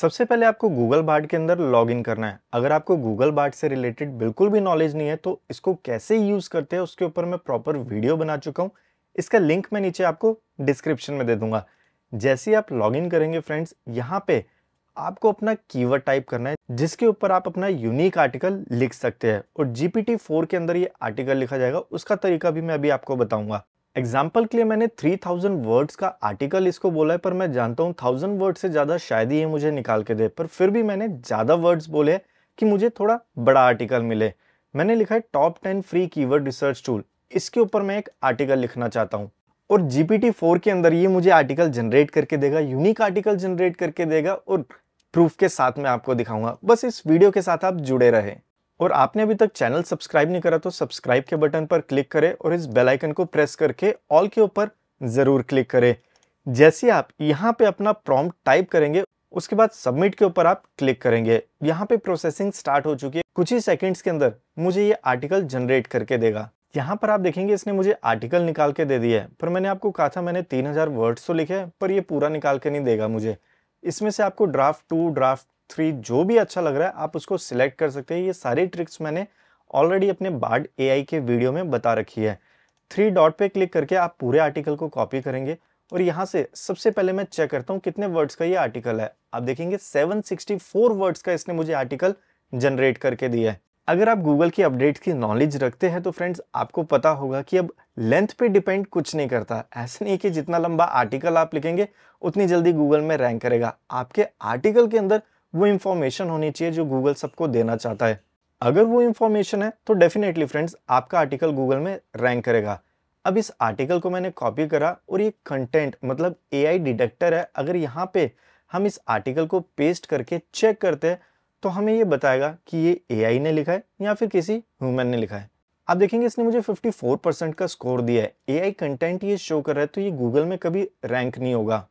सबसे पहले आपको Google Bard के अंदर लॉगिन करना है। अगर आपको Google Bard से रिलेटेड बिल्कुल भी नॉलेज नहीं है तो इसको कैसे यूज़ करते हैं उसके ऊपर मैं प्रॉपर वीडियो बना चुका हूँ, इसका लिंक मैं नीचे आपको डिस्क्रिप्शन में दे दूंगा। जैसे ही आप लॉगिन करेंगे फ्रेंड्स, यहाँ पे आपको अपना कीवर्ड टाइप करना है जिसके ऊपर आप अपना यूनिक आर्टिकल लिख सकते हैं और GPT-4 के अंदर ये आर्टिकल लिखा जाएगा। उसका तरीका भी मैं अभी आपको बताऊँगा। एग्जाम्पल के लिए मैंने 3000 वर्ड्स का आर्टिकल इसको बोला है, पर मैं जानता हूँ 1000 वर्ड से ज़्यादा शायद ही ये मुझे निकाल के दे, पर फिर भी मैंने ज़्यादा वर्ड्स बोले कि मुझे थोड़ा बड़ा आर्टिकल मिले। मैंने लिखा है top 10 free keyword research tool. इसके ऊपर मैं एक आर्टिकल लिखना चाहता हूँ और GPT-4 के अंदर ये मुझे आर्टिकल जनरेट करके देगा, यूनिक आर्टिकल जनरेट करके देगा और प्रूफ के साथ मैं आपको दिखाऊंगा। बस इस वीडियो के साथ आप जुड़े रहे और आपने अभी तक चैनल सब्सक्राइब नहीं करा तो सब्सक्राइब के बटन पर क्लिक करें और इस बेल आइकन को प्रेस करके ऑल के ऊपर ज़रूर क्लिक करें। जैसे आप यहाँ पे अपना प्रॉम्प्ट टाइप करेंगे उसके बाद सबमिट के ऊपर आप क्लिक करेंगे। यहाँ पे प्रोसेसिंग स्टार्ट हो चुकी है, कुछ ही सेकंड्स के अंदर मुझे ये आर्टिकल जनरेट करके देगा। यहाँ पर आप देखेंगे इसने मुझे आर्टिकल निकाल के दे दिया है, पर मैंने आपको कहा था मैंने 3000 वर्ड्स तो लिखे हैं पर ये पूरा निकाल के नहीं देगा मुझे। इसमें से आपको ड्राफ्ट 2, ड्राफ्ट 3 जो भी अच्छा लग रहा है आप उसको सिलेक्ट कर सकते हैं। ये सारी ट्रिक्स मैंने ऑलरेडी अपने बार्ड AI के वीडियो में बता रखी है। 3 डॉट पे क्लिक करके आप पूरे आर्टिकल को कॉपी करेंगे और यहाँ से सबसे पहले मैं चेक करता हूँ कितने वर्ड्स का ये आर्टिकल है। आप देखेंगे 764 वर्ड्स का इसने मुझे आर्टिकल जनरेट करके दिया है। अगर आप गूगल की अपडेट्स की नॉलेज रखते हैं तो फ्रेंड्स आपको पता होगा कि अब लेंथ पे डिपेंड कुछ नहीं करता। ऐसा नहीं कि जितना लंबा आर्टिकल आप लिखेंगे उतनी जल्दी गूगल में रैंक करेगा। आपके आर्टिकल के अंदर वो इन्फॉर्मेशन होनी चाहिए जो गूगल सबको देना चाहता है। अगर वो इन्फॉर्मेशन है तो डेफिनेटली फ्रेंड्स आपका आर्टिकल गूगल में रैंक करेगा। अब इस आर्टिकल को मैंने कॉपी करा और ये कंटेंट मतलब AI डिटेक्टर है, अगर यहाँ पे हम इस आर्टिकल को पेस्ट करके चेक करते हैं तो हमें ये बताएगा कि ये AI ने लिखा है या फिर किसी ह्यूमन ने लिखा है। आप देखेंगे इसने मुझे 54% का स्कोर दिया है। AI कंटेंट ये शो कर रहा है तो ये गूगल में कभी रैंक नहीं होगा।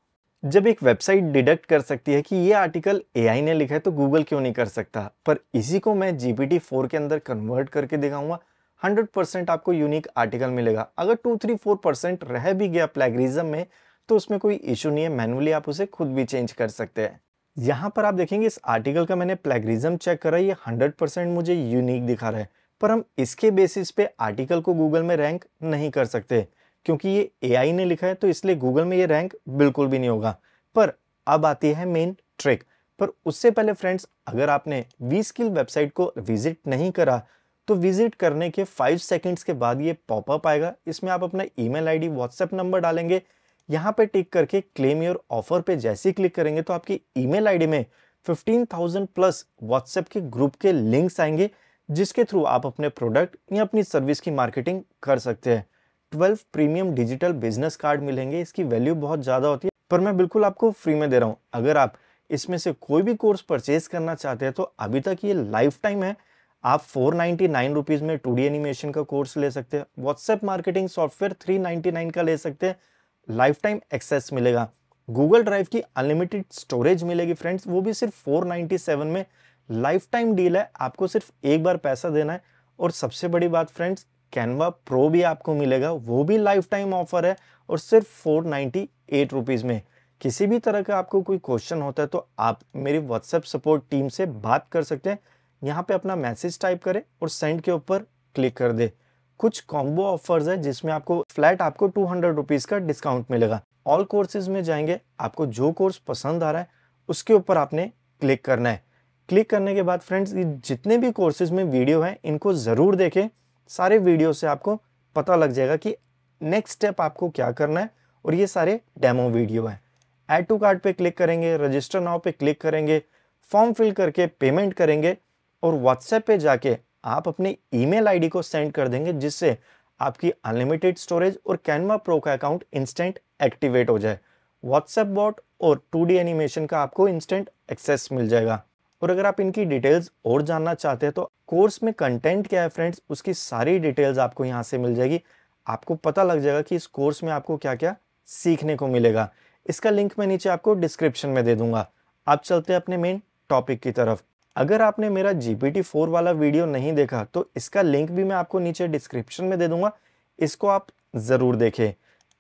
जब एक वेबसाइट डिडक्ट कर सकती है कि ये आर्टिकल AI ने लिखा है तो गूगल क्यों नहीं कर सकता। पर इसी को मैं GPT-4 के अंदर कन्वर्ट करके दिखाऊंगा। 100% आपको यूनिक आर्टिकल मिलेगा। अगर 2-3-4% रह भी गया प्लेगरिज्म में तो उसमें कोई इशू नहीं है, मैनुअली आप उसे खुद भी चेंज कर सकते हैं। यहाँ पर आप देखेंगे इस आर्टिकल का मैंने प्लेगरिज्म चेक करा, ये 100% मुझे यूनिक दिखा रहा है, पर हम इसके बेसिस पे आर्टिकल को गूगल में रैंक नहीं कर सकते क्योंकि ये AI ने लिखा है तो इसलिए गूगल में ये रैंक बिल्कुल भी नहीं होगा। पर अब आती है मेन ट्रिक, पर उससे पहले फ्रेंड्स अगर आपने V Skill वेबसाइट को विजिट नहीं करा तो विजिट करने के 5 सेकेंड्स के बाद ये पॉपअप आएगा। इसमें आप अपना email ID, WhatsApp नंबर डालेंगे। यहाँ पे टिक करके क्लेम योर ऑफर पे जैसे ही क्लिक करेंगे तो आपकी email ID में 15,000 प्लस WhatsApp के ग्रुप के लिंक्स आएंगे जिसके थ्रू आप अपने प्रोडक्ट या अपनी सर्विस की मार्केटिंग कर सकते हैं। 12 प्रीमियम डिजिटल बिजनेस कार्ड मिलेंगे, इसकी वैल्यू बहुत ज़्यादा होती है पर मैं बिल्कुल आपको फ्री में दे रहा हूँ। अगर आप इसमें से कोई भी कोर्स परचेज करना चाहते हैं तो अभी तक ये लाइफ टाइम है। आप 499 रुपीज़ में 2D एनिमेशन का कोर्स ले सकते हैं, WhatsApp मार्केटिंग सॉफ्टवेयर 399 का ले सकते हैं। लाइफ टाइम एक्सेस मिलेगा, गूगल ड्राइव की अनलिमिटेड स्टोरेज मिलेगी फ्रेंड्स, वो भी सिर्फ 497 में। लाइफ टाइम डील है, आपको सिर्फ एक बार पैसा देना है। और सबसे बड़ी बात फ्रेंड्स Canva Pro भी आपको मिलेगा, वो भी लाइफ टाइम ऑफर है और सिर्फ 498 रुपीज़ में। किसी भी तरह का आपको कोई क्वेश्चन होता है तो आप मेरी WhatsApp सपोर्ट टीम से बात कर सकते हैं। यहाँ पे अपना मैसेज टाइप करें और सेंड के ऊपर क्लिक कर दे। कुछ कॉम्बो ऑफर्स है जिसमें आपको फ्लैट 200 रुपीज़ का डिस्काउंट मिलेगा। ऑल कोर्सेज में जाएंगे, आपको जो कोर्स पसंद आ रहा है उसके ऊपर आपने क्लिक करना है। क्लिक करने के बाद फ्रेंड्स जितने भी कोर्सेज में वीडियो हैं इनको ज़रूर देखें। सारे वीडियो से आपको पता लग जाएगा कि नेक्स्ट स्टेप आपको क्या करना है और ये सारे डेमो वीडियो हैं। ऐड टू कार्ट पे क्लिक करेंगे, रजिस्टर नाउ पे क्लिक करेंगे, फॉर्म फिल करके पेमेंट करेंगे और WhatsApp पे जाके आप अपने email ID को सेंड कर देंगे जिससे आपकी अनलिमिटेड स्टोरेज और Canva Pro का अकाउंट इंस्टेंट एक्टिवेट हो जाए। WhatsApp बॉट और 2D एनिमेशन का आपको इंस्टेंट एक्सेस मिल जाएगा। और अगर आप इनकी डिटेल्स और जानना चाहते हैं तो कोर्स में कंटेंट क्या है फ्रेंड्स उसकी सारी डिटेल्स आपको यहाँ से मिल जाएगी। आपको पता लग जाएगा कि इस कोर्स में आपको क्या क्या सीखने को मिलेगा। इसका लिंक मैं नीचे आपको डिस्क्रिप्शन में दे दूंगा। आप चलते हैं अपने मेन टॉपिक की तरफ। अगर आपने मेरा GPT-4 वाला वीडियो नहीं देखा तो इसका लिंक भी मैं आपको नीचे डिस्क्रिप्शन में दे दूंगा, इसको आप ज़रूर देखें।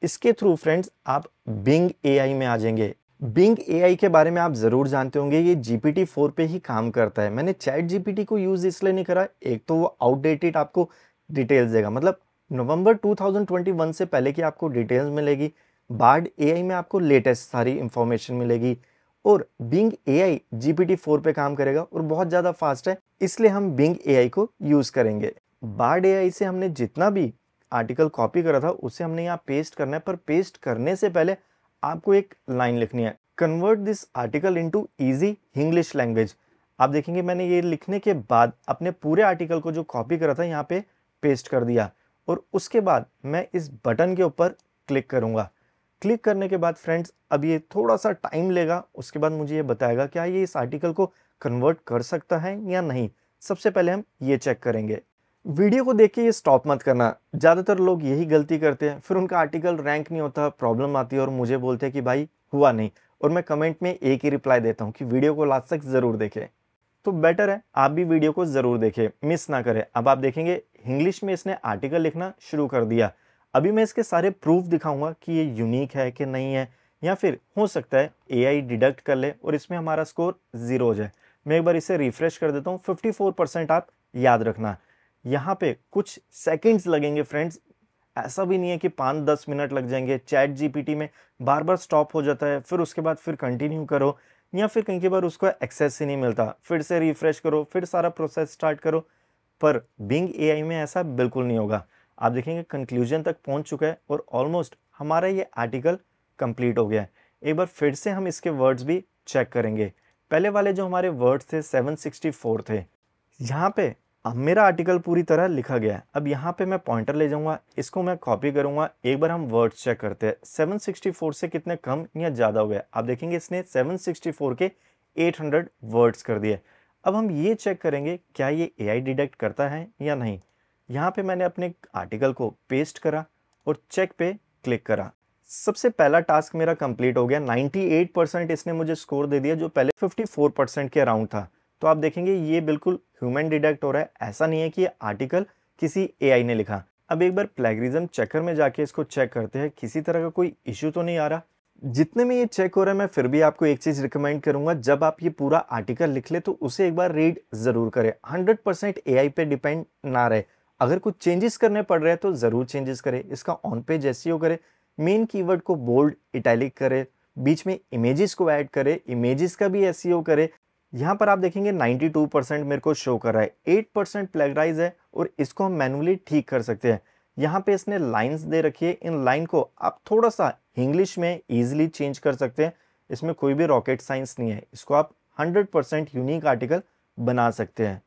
इसके थ्रू फ्रेंड्स आप Bing AI में आ जाएंगे। बिंग एआई के बारे में आप ज़रूर जानते होंगे, ये GPT-4 पे ही काम करता है। मैंने ChatGPT को यूज़ इसलिए नहीं करा, एक तो वो आउटडेटेड आपको डिटेल्स देगा, मतलब नवंबर 2021 से पहले की आपको डिटेल्स मिलेगी। बार्ड एआई में आपको लेटेस्ट सारी इंफॉर्मेशन मिलेगी और बिंग एआई GPT-4 पे काम करेगा और बहुत ज़्यादा फास्ट है, इसलिए हम बिंग एआई को यूज़ करेंगे। बार्ड एआई से हमने जितना भी आर्टिकल कॉपी करा था उसे हमने यहाँ पेस्ट करना है, पर पेस्ट करने से पहले आपको एक लाइन लिखनी है, convert this article into easy English language. आप देखेंगे मैंने ये लिखने के बाद अपने पूरे आर्टिकल को जो कॉपी करा था यहाँ पे पेस्ट कर दिया और उसके बाद मैं इस बटन के ऊपर क्लिक करूँगा। क्लिक करने के बाद फ्रेंड्स अब ये थोड़ा सा टाइम लेगा, उसके बाद मुझे ये बताएगा क्या ये इस आर्टिकल को कन्वर्ट कर सकता है या नहीं। सबसे पहले हम ये चेक करेंगे। वीडियो को देख के ये स्टॉप मत करना, ज़्यादातर लोग यही गलती करते हैं, फिर उनका आर्टिकल रैंक नहीं होता, प्रॉब्लम आती है और मुझे बोलते हैं कि भाई हुआ नहीं, और मैं कमेंट में एक ही रिप्लाई देता हूँ कि वीडियो को लास्ट तक ज़रूर देखें। तो बेटर है आप भी वीडियो को ज़रूर देखें, मिस ना करें। अब आप देखेंगे इंग्लिश में इसने आर्टिकल लिखना शुरू कर दिया। अभी मैं इसके सारे प्रूफ दिखाऊंगा कि ये यूनिक है कि नहीं है, या फिर हो सकता है एआई डिडक्ट कर ले और इसमें हमारा स्कोर जीरो हो जाए। मैं एक बार इसे रिफ्रेश कर देता हूँ। 54% आप याद रखना, यहाँ पे कुछ सेकंड्स लगेंगे फ्रेंड्स, ऐसा भी नहीं है कि 5-10 मिनट लग जाएंगे। चैट जीपीटी में बार बार स्टॉप हो जाता है, फिर उसके बाद फिर कंटिन्यू करो, या फिर कहीं के बार उसको एक्सेस ही नहीं मिलता, फिर से रिफ्रेश करो, फिर सारा प्रोसेस स्टार्ट करो। पर बिंग एआई में ऐसा बिल्कुल नहीं होगा। आप देखेंगे कंक्लूजन तक पहुंच चुका है और ऑलमोस्ट हमारा ये आर्टिकल कंप्लीट हो गया है। एक बार फिर से हम इसके वर्ड्स भी चेक करेंगे। पहले वाले जो हमारे वर्ड्स थे 764 थे, यहाँ पे अब मेरा आर्टिकल पूरी तरह लिखा गया है। अब यहाँ पे मैं पॉइंटर ले जाऊँगा, इसको मैं कॉपी करूँगा। एक बार हम वर्ड्स चेक करते हैं 764 से कितने कम या ज़्यादा हो गया। आप देखेंगे इसने 764 के 800 वर्ड्स कर दिए। अब हम ये चेक करेंगे क्या ये AI डिटेक्ट करता है या नहीं। यहाँ पे मैंने अपने आर्टिकल को पेस्ट करा और चेक पे क्लिक करा। सबसे पहला टास्क मेरा कंप्लीट हो गया। 98% इसने मुझे स्कोर दे दिया, जो पहले 54% के अराउंड था। तो आप देखेंगे ये बिल्कुल ह्यूमन डिडक्ट हो रहा है, ऐसा नहीं है कि ये आर्टिकल किसी एआई ने लिखा। अब एक बार प्लेगरिज्म चेकर में जाके इसको चेक करते हैं, किसी तरह का कोई इश्यू तो नहीं आ रहा। जितने में ये चेक हो रहा है, मैं फिर भी आपको एक चीज़ रिकमेंड करूंगा, जब आप ये पूरा आर्टिकल लिख ले तो उसे एक बार रीड ज़रूर करें। 100% एआई पे डिपेंड ना रहे। अगर कुछ चेंजेस करने पड़ रहे हैं तो ज़रूर चेंजेस करें। इसका ऑन पेज एसईओ करें, मेन कीवर्ड को बोल्ड इटैलिक करें, बीच में इमेजेस को ऐड करें, इमेजेस का भी एसईओ करें। यहाँ पर आप देखेंगे 92% मेरे को शो कर रहा है, 8% प्लेगराइज है और इसको हम मैनुअली ठीक कर सकते हैं। यहाँ पे इसने लाइंस दे रखी है, इन लाइन को आप थोड़ा सा इंग्लिश में ईजिली चेंज कर सकते हैं। इसमें कोई भी रॉकेट साइंस नहीं है, इसको आप 100% यूनिक आर्टिकल बना सकते हैं।